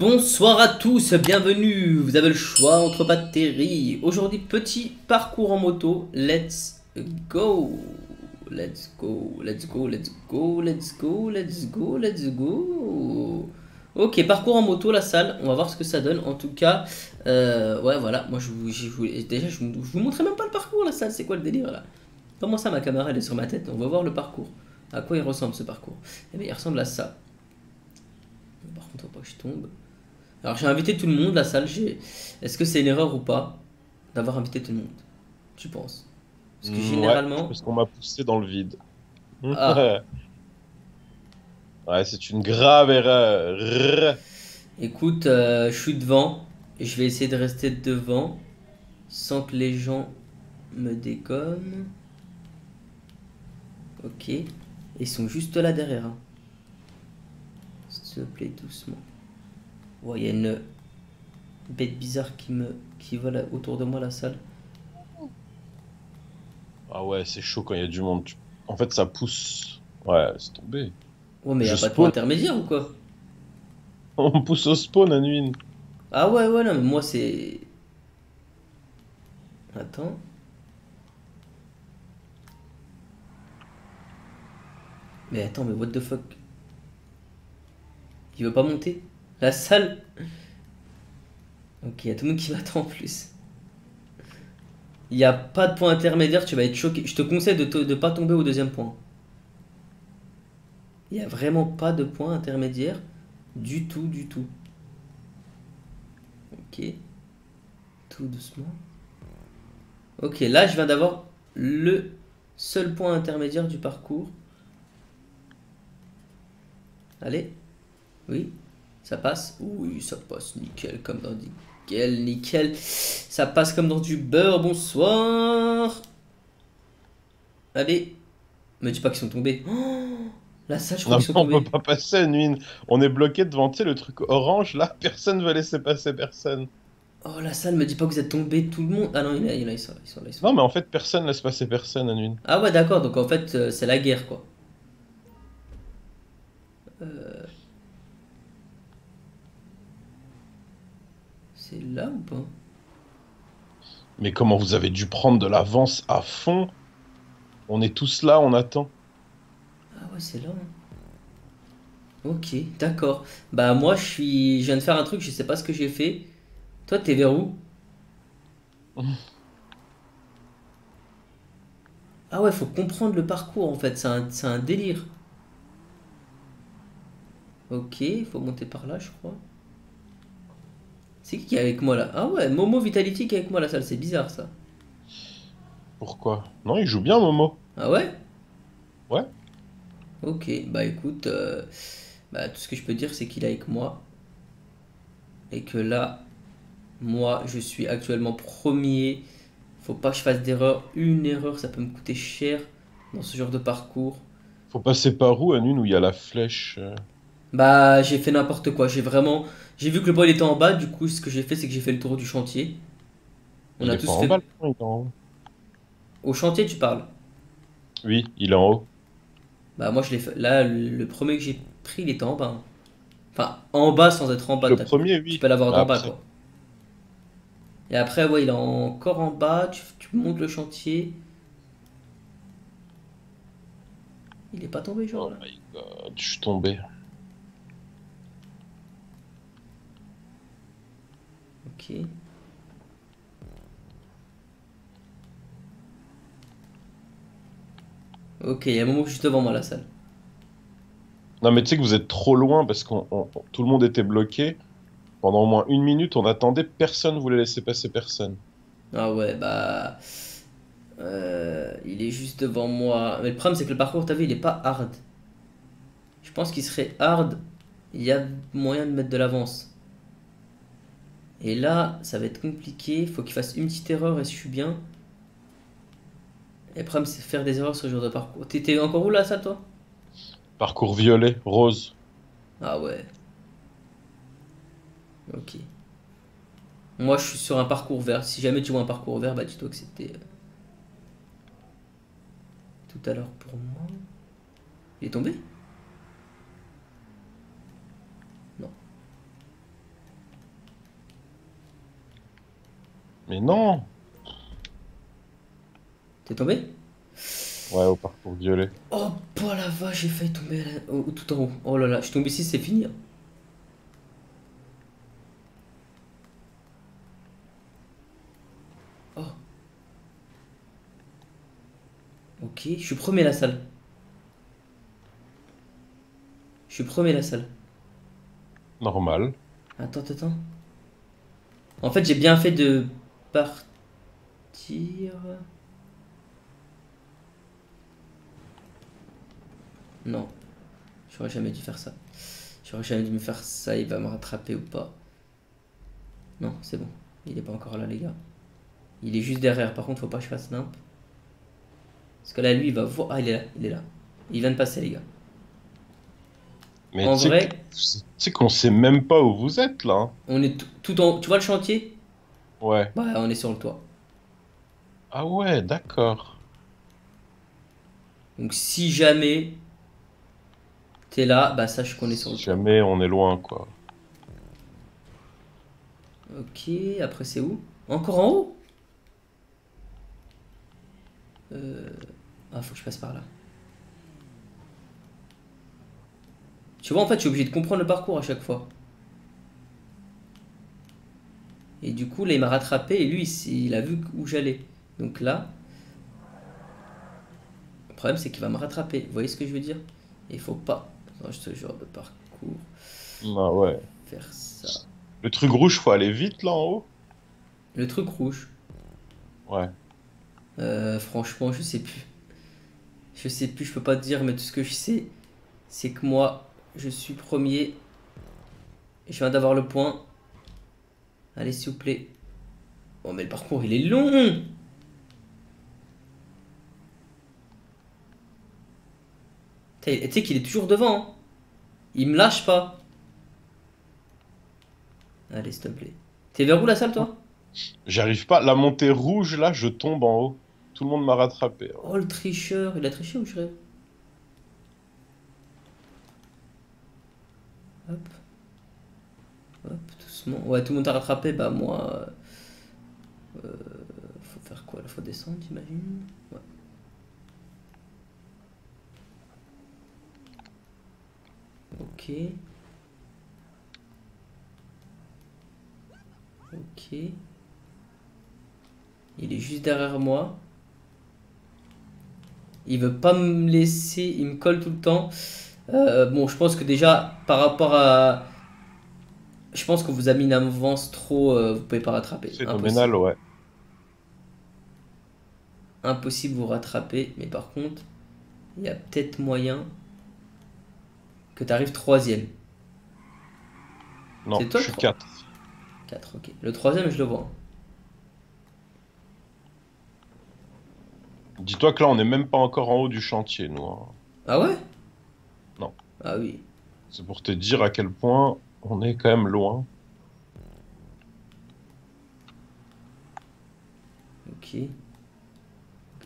Bonsoir à tous, bienvenue. Vous avez le choix entre batteries. Aujourd'hui, petit parcours en moto. Let's go. Let's go, let's go, let's go, let's go, let's go, let's go. Ok, parcours en moto, la salle. On va voir ce que ça donne. En tout cas, ouais, voilà. Moi, je vous montrais même pas le parcours, la salle. C'est quoi le délire là? Comment ça, ma caméra elle est sur ma tête? On va voir le parcours. À quoi il ressemble ce parcours? Eh bien, il ressemble à ça. Par contre, faut pas que je tombe. Alors j'ai invité tout le monde, la salle, j'ai... Est-ce que c'est une erreur ou pas d'avoir invité tout le monde? Tu penses? Parce que généralement... Ouais, parce qu'on m'a poussé dans le vide. Ah. Ouais, c'est une grave erreur. Écoute, je suis devant. Je vais essayer de rester devant sans que les gens me déconnent. Ok. Ils sont juste là derrière. Hein. S'il te plaît, doucement. Ouais, il y a une bête bizarre qui vole autour de moi, la salle. Ah ouais, c'est chaud quand il y a du monde. En fait, ça pousse. Ouais, c'est tombé. Ouais, mais il n'y a pas de point intermédiaire ou quoi? On pousse au spawn à nuit. Ah ouais, ouais, non, mais moi c'est... Attends. Mais attends, mais what the fuck? Il veut pas monter? La salle. Ok, il y a tout le monde qui m'attend en plus. Il n'y a pas de point intermédiaire, tu vas être choqué. Je te conseille de pas tomber au deuxième point. Il n'y a vraiment pas de point intermédiaire du tout, du tout. Ok. Tout doucement. Ok, là je viens d'avoir le seul point intermédiaire du parcours. Allez. Oui. Ça passe? Oui, ça passe nickel, comme dans nickel, nickel. Ça passe comme dans du beurre, bonsoir. Allez. Me dis pas qu'ils sont tombés. Oh, la salle, je crois qu'ils sont tombés. On peut pas passer, Nuine. On est bloqué devant, tu sais, le truc orange, là. Personne veut laisser passer personne. Oh, la salle, me dis pas que vous êtes tombés, tout le monde. Ah non, il y en a, ils sont là. Non, mais en fait, personne laisse passer personne, Nuine. Ah ouais, d'accord, donc en fait, c'est la guerre, quoi. C'est là ou pas? Mais comment vous avez dû prendre de l'avance à fond? On est tous là, on attend. Ah ouais, c'est là. Hein. Ok, d'accord. Bah moi, je viens de faire un truc, je sais pas ce que j'ai fait. Toi, t'es vers où? Ah ouais, faut comprendre le parcours en fait, c'est un délire. Ok, faut monter par là, je crois. C'est qui est avec moi là? Ah ouais, Momo Vitality qui est avec moi la salle, c'est bizarre ça. Pourquoi? Non, il joue bien Momo. Ah ouais? Ouais. Ok, bah écoute, bah, tout ce que je peux dire c'est qu'il est avec moi. Et que là, moi je suis actuellement premier. Faut pas que je fasse d'erreur. Une erreur ça peut me coûter cher dans ce genre de parcours. Faut passer par où? À une où il y a la flèche? Bah j'ai fait n'importe quoi, j'ai vu que le point il était en bas, du coup ce que j'ai fait c'est que j'ai fait le tour du chantier. On a tous fait... Bas, le point, il est en haut. Au chantier tu parles? Oui, il est en haut. Bah moi je l'ai fait, là le premier que j'ai pris il était en bas. Enfin en bas sans être en bas. Le premier oui. Tu peux l'avoir d'en bas quoi. Et après ouais il est encore en bas, tu montes le chantier. Il est pas tombé genre là. Oh my god, je suis tombé. Ok. Ok, il y a un moment juste devant moi la salle. Non mais tu sais que vous êtes trop loin parce que tout le monde était bloqué. Pendant au moins une minute on attendait, personne voulait laisser passer personne. Ah ouais bah... il est juste devant moi. Mais le problème c'est que le parcours t'as vu il est pas hard. Je pense qu'il serait hard. Il y a moyen de mettre de l'avance. Et là, ça va être compliqué. Faut qu'il fasse une petite erreur et je suis bien. Et le problème, c'est faire des erreurs sur le genre de parcours. T'étais encore où là, ça, toi? Parcours violet, rose. Ah ouais. Ok. Moi, je suis sur un parcours vert. Si jamais tu vois un parcours vert, bah dis-toi que c'était... Tout à l'heure pour moi. Il est tombé? Mais non. T'es tombé? Ouais, au parcours violet. Oh, bah la vache, j'ai failli tomber tout en haut. Oh là là, je suis tombé ici, c'est fini. Oh. Ok, je suis premier la salle. Je suis premier la salle. Normal. Attends. En fait, j'ai bien fait de partir. Non, j'aurais jamais dû faire ça. J'aurais jamais dû me faire ça. Il va me rattraper ou pas? Non, c'est bon. Il est pas encore là, les gars. Il est juste derrière. Par contre, faut pas que je fasse nimp. Parce que là, lui, il va voir. Ah, il est là. Il est là. Il vient de passer, les gars. Mais en vrai, tu sais qu'on sait même pas où vous êtes là. On est tout en. Tu vois le chantier? Ouais. Bah, on est sur le toit. Ah ouais, d'accord. Donc, si jamais. T'es là, bah sache qu'on est sur le toit. Jamais on est loin quoi. Ok, après c'est où? Encore en haut? Ah, faut que je passe par là. Tu vois, en fait, je suis obligé de comprendre le parcours à chaque fois. Et du coup, là, il m'a rattrapé et lui, il a vu où j'allais. Donc là, le problème c'est qu'il va me rattraper. Vous voyez ce que je veux dire? Il faut pas. Dans ce genre de parcours. Ah ouais. Faire ça. Le truc rouge, faut aller vite là en haut. Le truc rouge. Ouais. Franchement, je sais plus. Je peux pas te dire, mais tout ce que je sais, c'est que moi, je suis premier. Je viens d'avoir le point. Allez, s'il vous plaît. Oh, mais le parcours, il est long! Tu sais qu'il est toujours devant. Hein. Il me lâche pas. Allez, s'il te plaît. T'es vers où la salle, toi? J'arrive pas. La montée rouge, là, je tombe en haut. Tout le monde m'a rattrapé. Oh, le tricheur. Il a triché ou je rêve? Hop. Hop, doucement. Ouais, tout le monde t'a rattrapé. Bah, moi... faut faire quoi? Là, faut descendre, j'imagine. Ouais. Ok. Ok. Il est juste derrière moi. Il veut pas me laisser. Il me colle tout le temps. Bon, je pense que déjà, par rapport à... Je pense qu'on vous a mis une avance trop... vous pouvez pas rattraper. C'est dominal, ouais. Impossible de vous rattraper. Mais par contre, il y a peut-être moyen... que t'arrives troisième. Non, toi, je suis 4. 4, ok. Le troisième, je le vois. Dis-toi que là, on n'est même pas encore en haut du chantier, nous. Hein. Ah ouais? Non. Ah oui. C'est pour te dire à quel point on est quand même loin. Ok.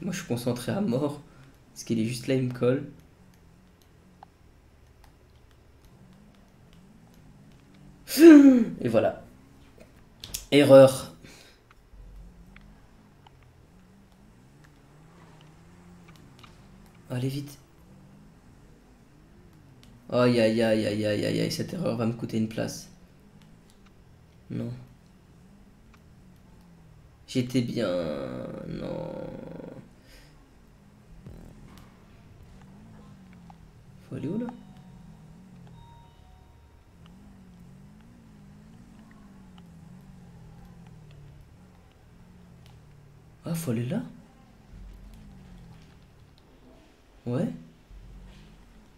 Moi, je suis concentré à mort. Parce qu'il est juste là, il me colle. Et voilà. Erreur. Allez vite. Aïe aïe aïe aïe aïe aïe aïe, cette erreur va me coûter une place. Non. J'étais bien... Non. Faut aller où là ? Ah, faut aller là? Ouais?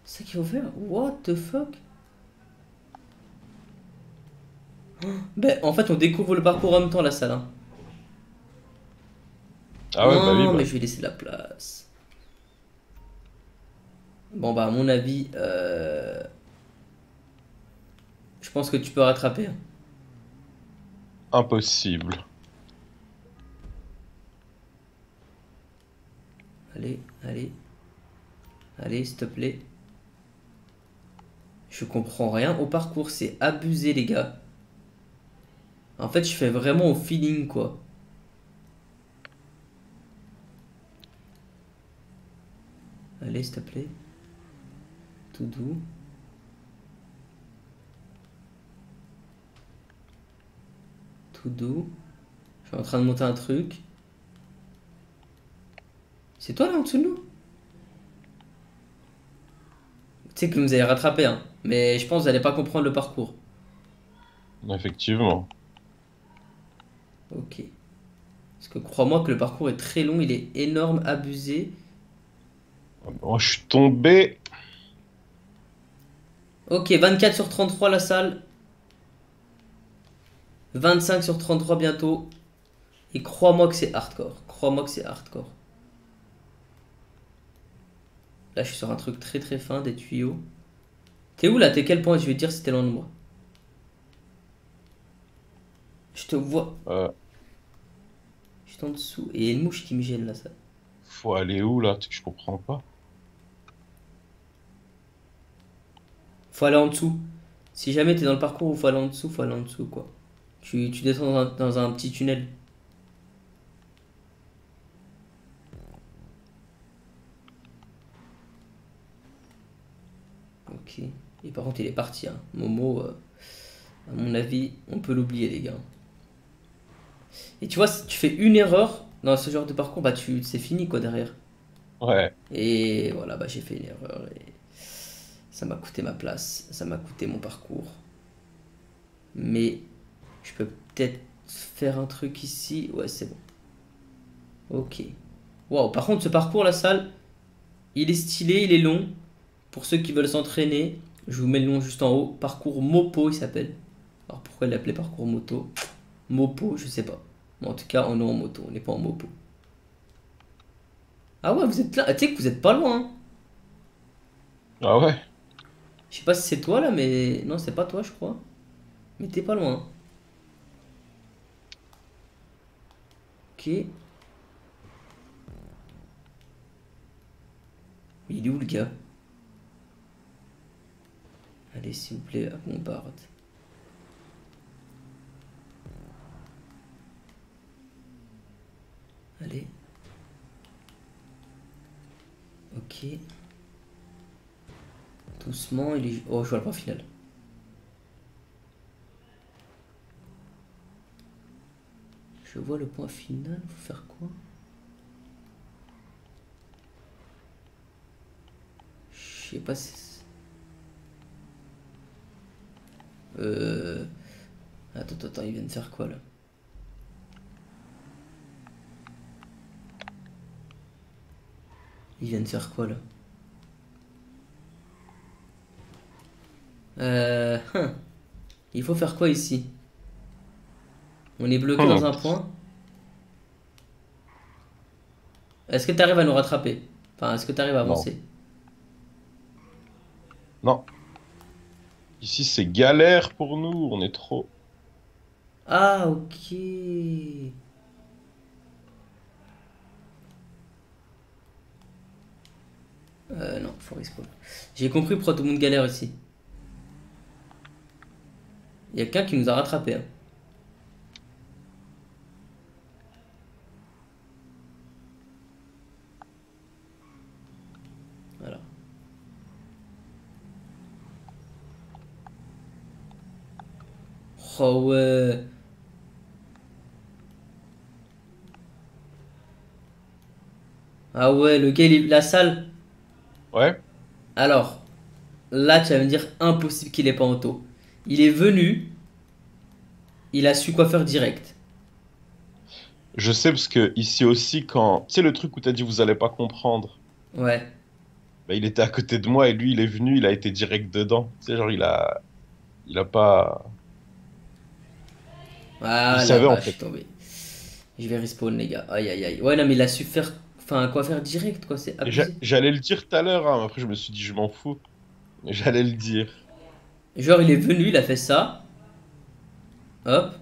C'est ça qu'il faut faire? What the fuck? Ben, en fait, on découvre le parcours en même temps, la salle. Hein. Ah ouais, non, bah oui, bah. Mais je vais laisser de la place. Bon, bah, à mon avis, je pense que tu peux rattraper. Hein. Impossible. Allez, allez, allez, s'il te plaît. Je comprends rien au parcours, c'est abusé, les gars. En fait, je fais vraiment au feeling, quoi. Allez, s'il te plaît. Tout doux. Tout doux. Je suis en train de monter un truc. C'est toi là en dessous de nous? Tu sais que vous allez rattraper, hein. Mais je pense que vous n'allez pas comprendre le parcours. Effectivement. Ok. Parce que crois-moi que le parcours est très long, il est énorme, abusé. Oh, je suis tombé. Ok, 24 sur 33 la salle. 25 sur 33 bientôt. Et crois-moi que c'est hardcore. Crois-moi que c'est hardcore. Là, je suis sur un truc très très fin, des tuyaux. T'es où là? T'es quel point? Je vais te dire si t'es loin de moi. Je te vois. Je suis en dessous. Et il y a une mouche qui me gêne là, ça. Faut aller où là? Je comprends pas. Faut aller en dessous. Si jamais t'es dans le parcours où faut aller en dessous, quoi. Tu descends dans un petit tunnel. Ok. Et par contre, il est parti, hein. Momo, à mon avis, on peut l'oublier, les gars. Et tu vois, si tu fais une erreur dans ce genre de parcours, bah c'est fini, quoi, derrière. Ouais. Et voilà, bah j'ai fait une erreur et ça m'a coûté ma place, ça m'a coûté mon parcours. Mais je peux peut-être faire un truc ici. Ouais, c'est bon. Ok. Waouh, par contre, ce parcours, la salle, il est stylé, il est long. Pour ceux qui veulent s'entraîner, je vous mets le nom juste en haut. Parcours Mopo, il s'appelle. Alors pourquoi il l'appelait parcours moto? Mopo, je sais pas. Mais en tout cas, on est en moto, on n'est pas en mopo. Ah ouais, vous êtes là. Tu sais que vous êtes pas loin. Hein. Ah ouais? Je sais pas si c'est toi là, mais. Non, c'est pas toi, je crois. Mais t'es pas loin. Ok. Mais il est où le gars? Allez, s'il vous plaît, bombarde. Allez. Ok. Doucement, il est... Oh, je vois le point final. Je vois le point final, faut faire quoi? Je sais pas si... Attends, il vient de faire quoi là? Il vient de faire quoi là? Il faut faire quoi ici? On est bloqué dans un point. Est-ce que tu arrives à nous rattraper? Enfin, est-ce que tu arrives à avancer? Non. Ici, c'est galère pour nous, on est trop. Ah, ok. Non, faut respawn. J'ai compris pourquoi tout le monde galère ici. Il y a quelqu'un qui nous a rattrapé. Hein. Oh ouais. Ah ouais, le gars, la salle. Ouais. Alors, là, tu vas me dire impossible qu'il est pas en taux. Il est venu. Il a su quoi faire direct. Je sais parce que ici aussi, quand... Tu sais le truc où t'as dit vous allez pas comprendre. Ouais. Bah, il était à côté de moi et lui, il est venu, il a été direct dedans. Tu sais, genre, il a pas... Ah là, en fait. Je suis tombé. Je vais respawn les gars. Aïe aïe aïe. Ouais non mais il a su faire, enfin quoi faire direct quoi. C'est abusé. J'allais le dire tout à l'heure hein. Après je me suis dit je m'en fous. J'allais le dire. Genre il est venu, il a fait ça. Hop.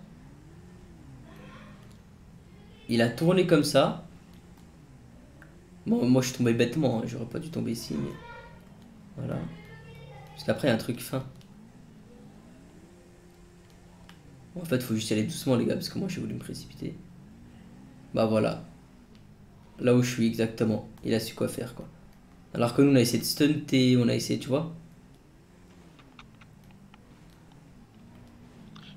Il a tourné comme ça. Bon moi je suis tombé bêtement hein. J'aurais pas dû tomber ici mais... Voilà. Parce qu'après il y a un truc fin. En fait, faut juste aller doucement, les gars, parce que moi, j'ai voulu me précipiter. Bah voilà. Là où je suis, exactement. Il a su quoi faire, quoi. Alors que nous on a essayé de stunter, on a essayé, tu vois.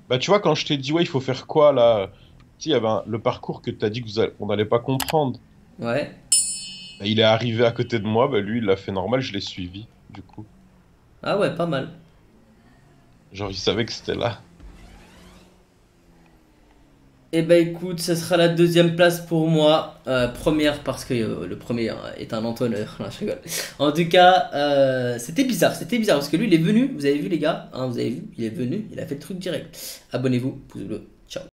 Bah tu vois, quand je t'ai dit ouais il faut faire quoi là, tu sais il y avait le parcours que t'as dit qu'on n'allait pas comprendre. Ouais. Bah, il est arrivé à côté de moi, bah lui il l'a fait normal, je l'ai suivi du coup. Ah ouais, pas mal. Genre il savait que c'était là. Eh ben écoute, ça sera la deuxième place pour moi, première parce que le premier est un entonneur, non, je rigole. En tout cas, c'était bizarre parce que lui il est venu, vous avez vu les gars, hein, vous avez vu, il est venu, il a fait le truc direct. Abonnez-vous, pouce bleu.